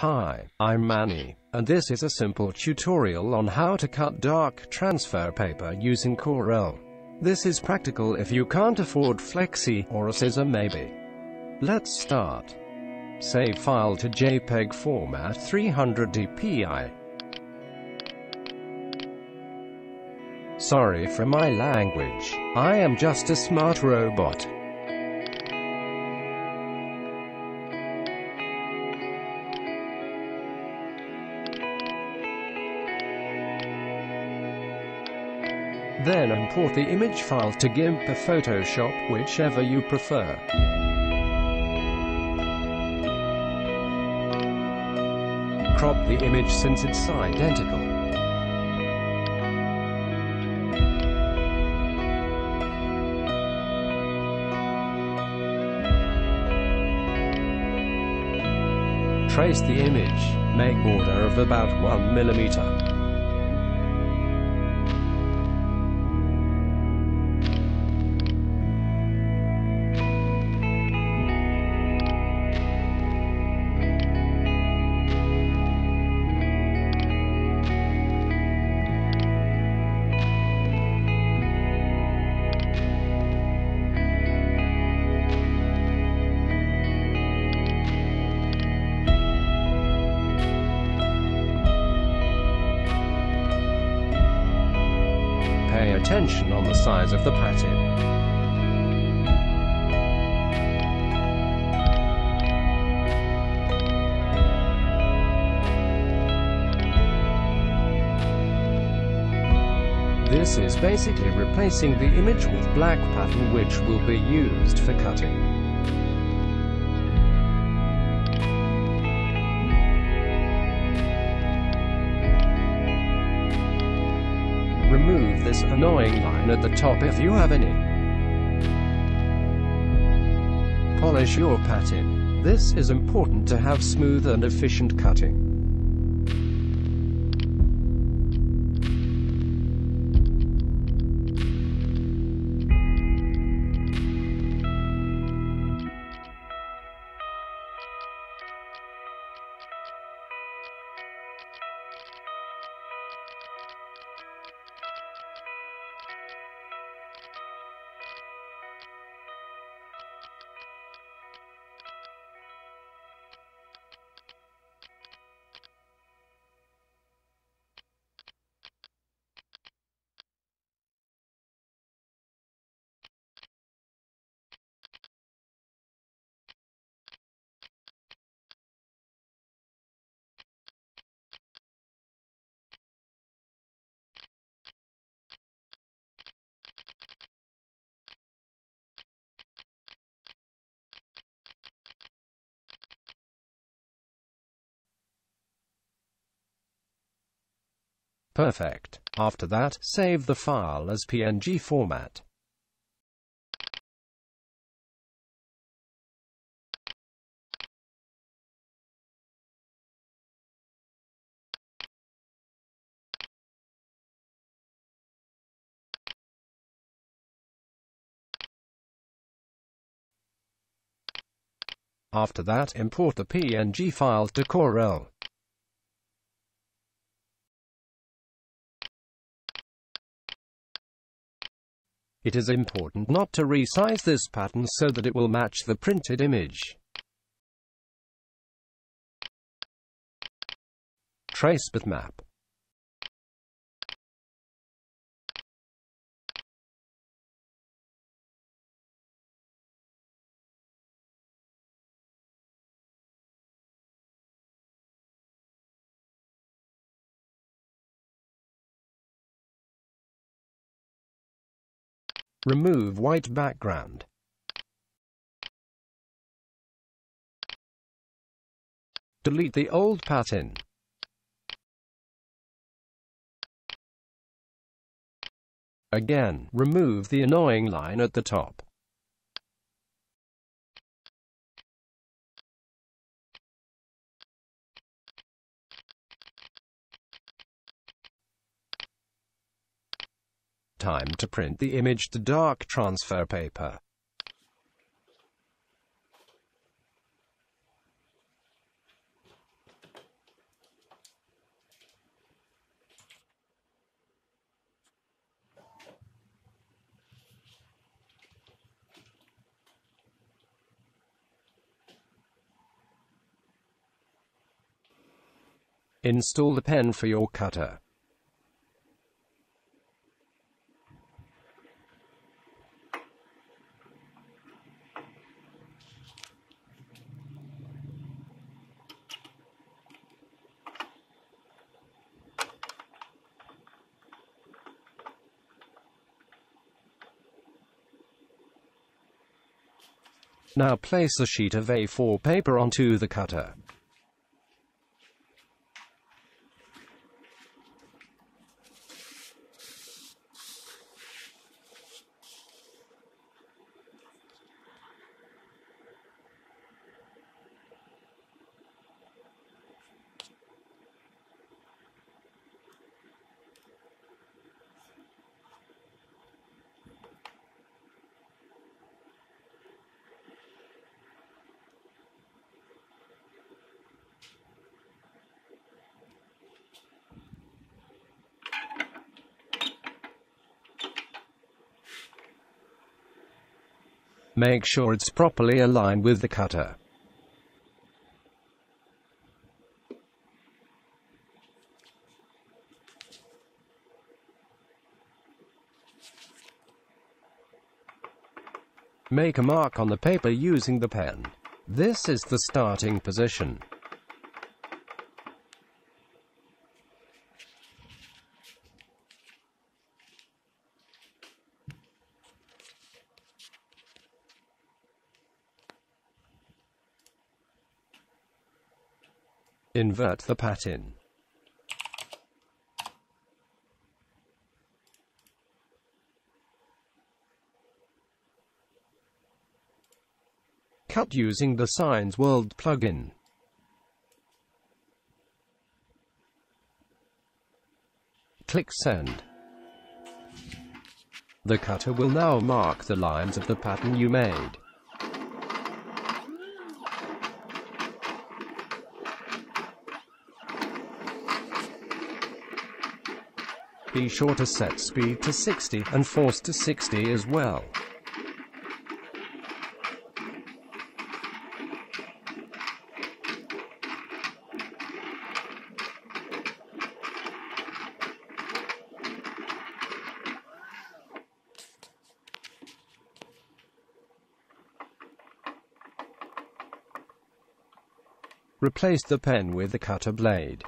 Hi, I'm Manny, and this is a simple tutorial on how to cut dark transfer paper using Corel. This is practical if you can't afford flexi, or a scissor maybe. Let's start. Save file to JPEG format 300 DPI. Sorry for my language, I am just a smart robot. Then import the image file to GIMP or Photoshop, whichever you prefer. Crop the image since it's identical. Trace the image, make border of about 1 mm. Pay attention on the size of the pattern. This is basically replacing the image with black pattern, which will be used for cutting. Remove this annoying line at the top if you have any. Polish your pattern. This is important to have smooth and efficient cutting. Perfect. After that, save the file as PNG format. After that, import the PNG file to Corel. It is important not to resize this pattern so that it will match the printed image. Trace bitmap. Remove white background. Delete the old pattern. Again, remove the annoying line at the top. Time to print the image to dark transfer paper. Install the pen for your cutter. Now place a sheet of A4 paper onto the cutter. Make sure it's properly aligned with the cutter. Make a mark on the paper using the pen. This is the starting position. Invert the pattern. Cut using the Signs World plugin. Click Send. The cutter will now mark the lines of the pattern you made. Be sure to set speed to 60 and force to 60 as well. Replace the pen with the cutter blade.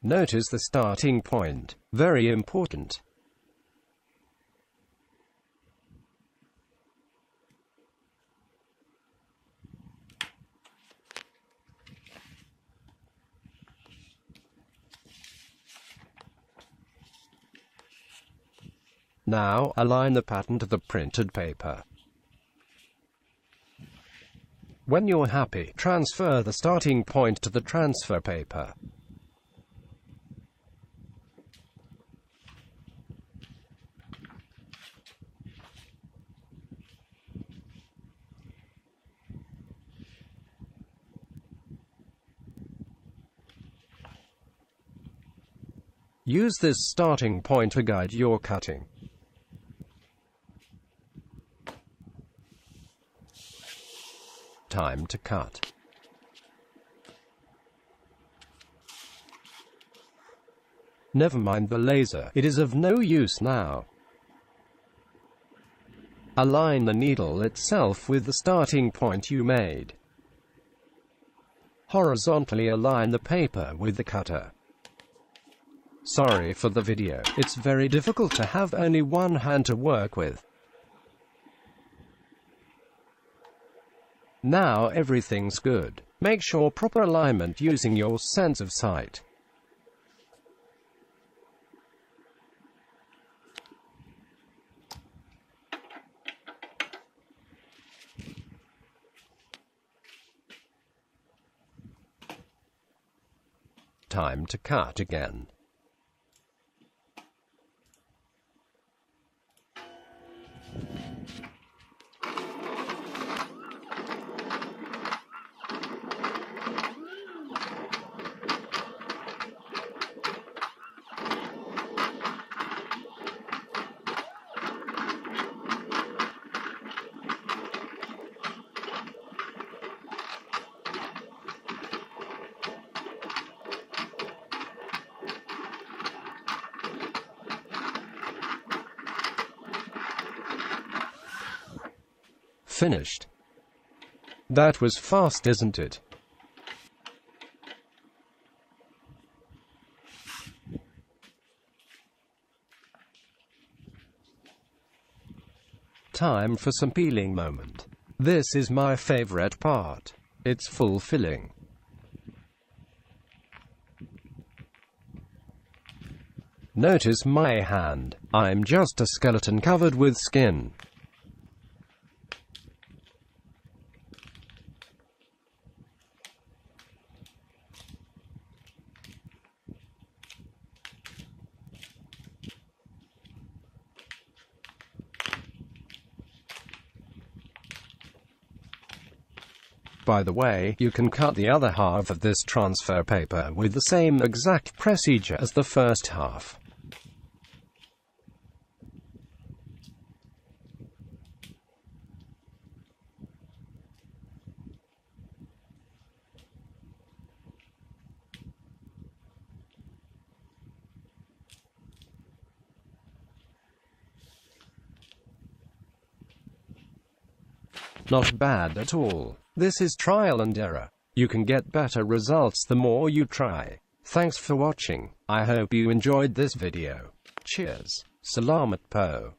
Notice the starting point, very important. Now align the pattern to the printed paper. When you're happy, transfer the starting point to the transfer paper. Use this starting point to guide your cutting. Time to cut. Never mind the laser, it is of no use now. Align the needle itself with the starting point you made. Horizontally align the paper with the cutter. Sorry for the video, it's very difficult to have only one hand to work with. Now everything's good. Make sure proper alignment using your sense of sight. time to cut again. Finished. That was fast, isn't it? Time for some peeling moment. This is my favorite part. It's fulfilling. Notice my hand. I'm just a skeleton covered with skin. By the way, you can cut the other half of this transfer paper with the same exact procedure as the first half. Not bad at all. This is trial and error. You can get better results the more you try. Thanks for watching. I hope you enjoyed this video. Cheers. Salamat po.